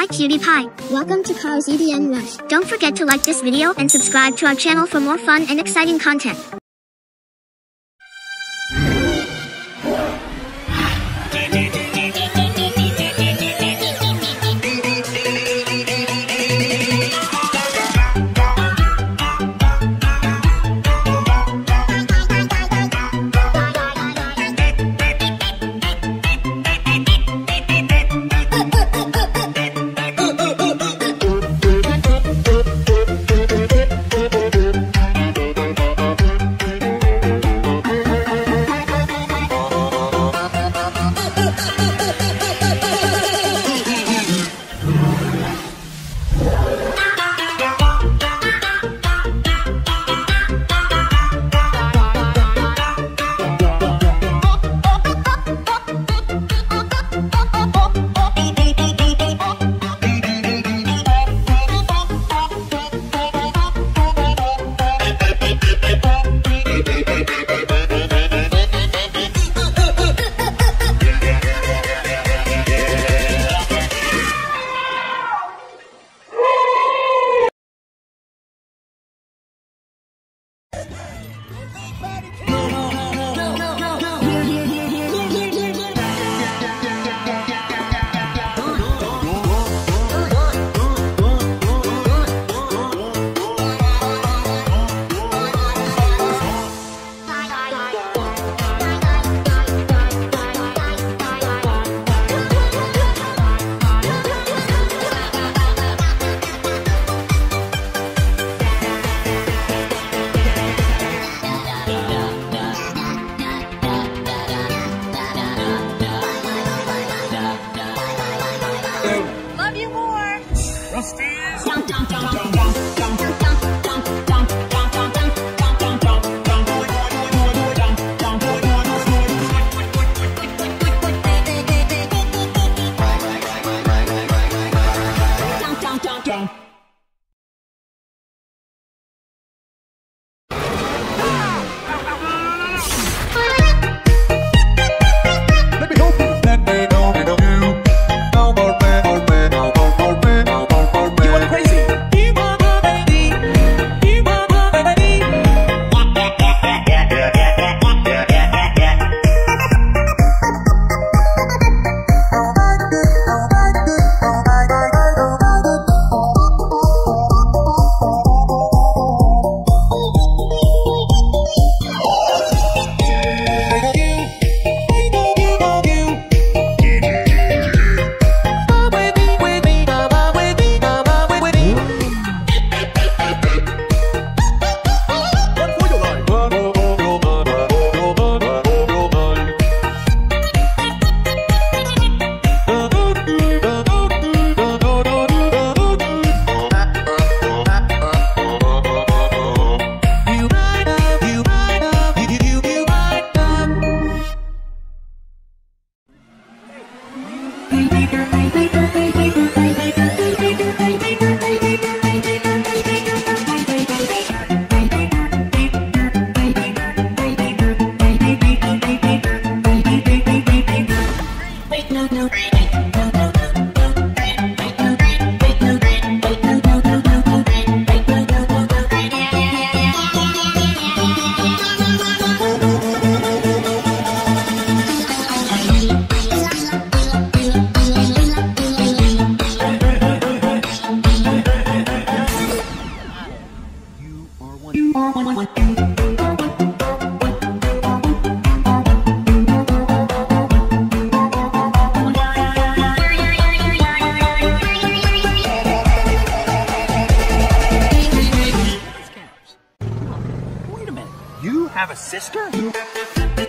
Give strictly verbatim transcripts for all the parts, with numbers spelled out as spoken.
Hi cutie pie, welcome to Cars E D N Rush. Don't forget to like this video and subscribe to our channel for more fun and exciting content. Sister? Thank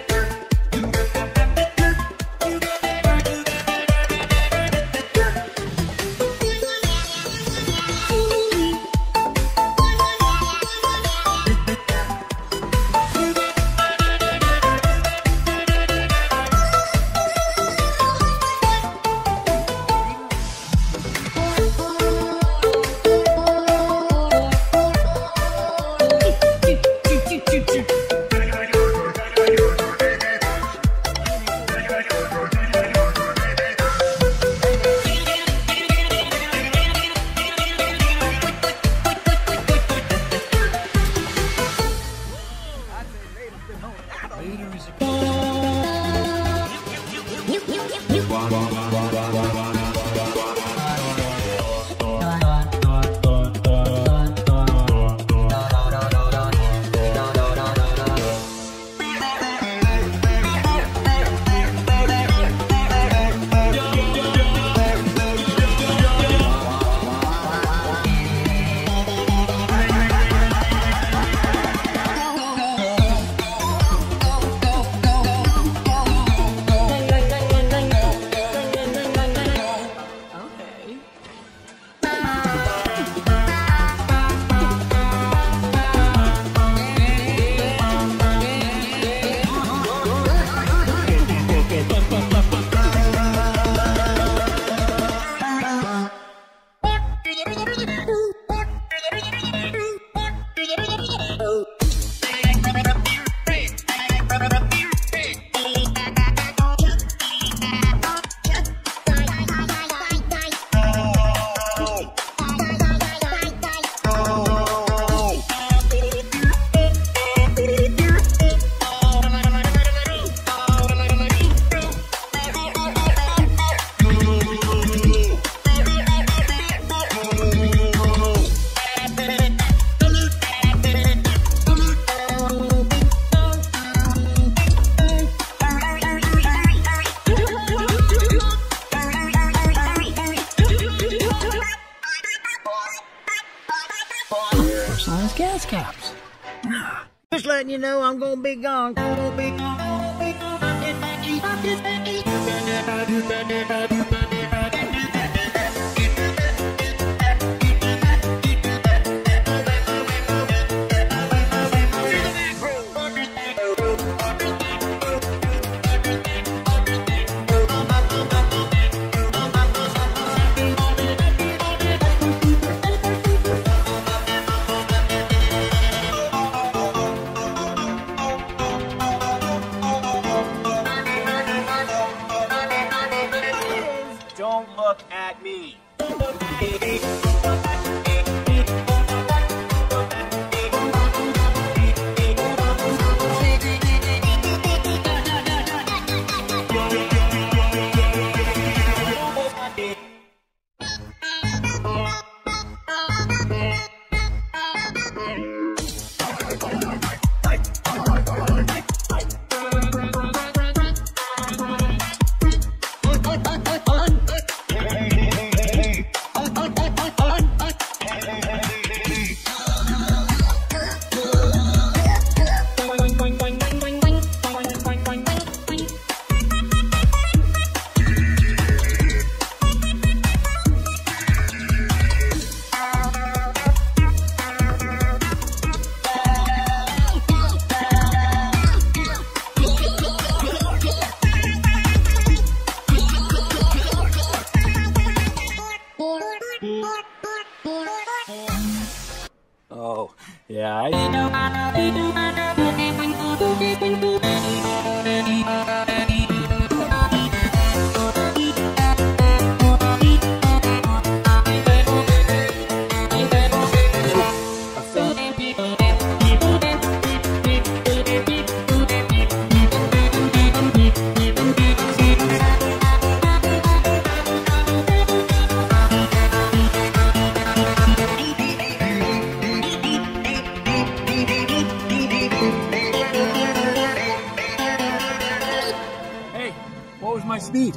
you. gas caps. Just letting you know I'm gonna be gone. I'm gonna be gone. I'm gonna be gone. Don't look at me. Oh, yeah, I What was my speed?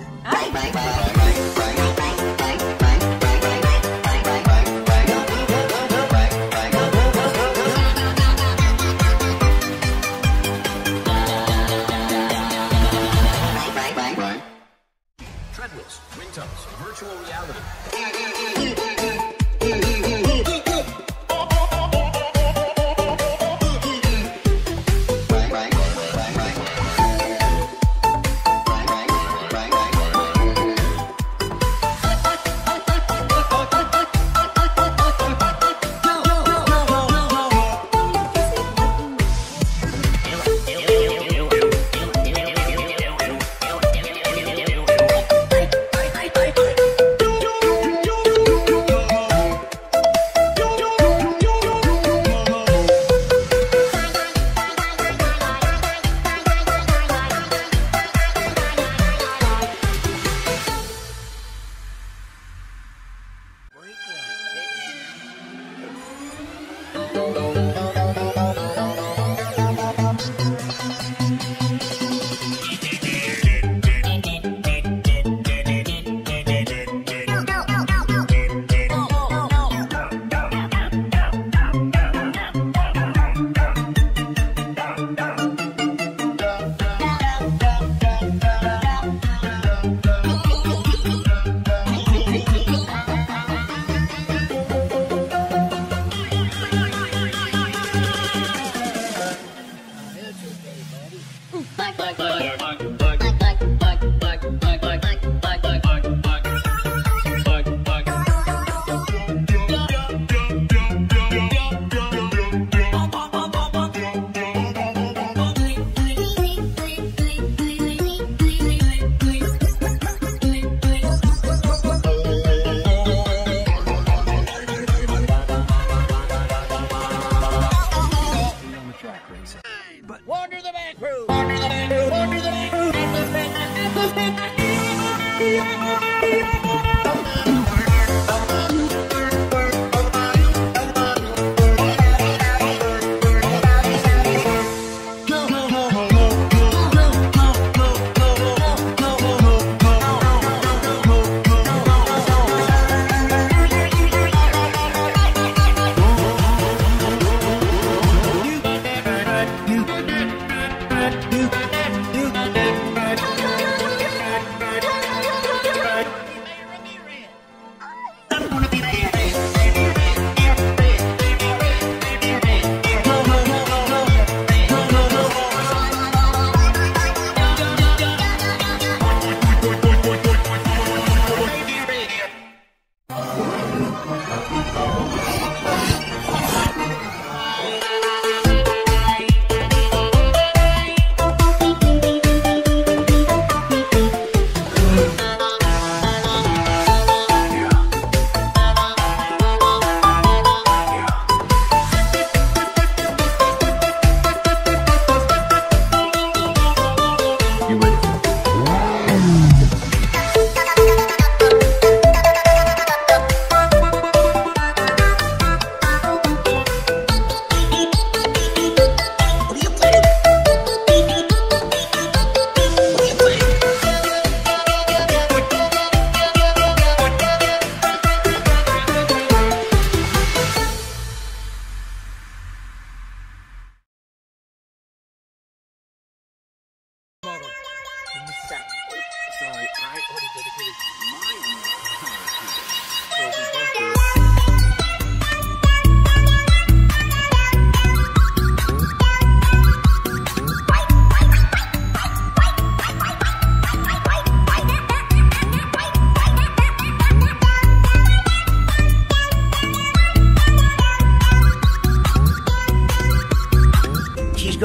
Treadmills, wind tunnels, virtual reality.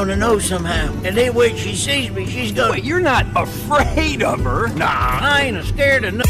gonna know somehow. And then when she sees me, she's gonna... Wait, you're not afraid of her? Nah, I ain't scared of no...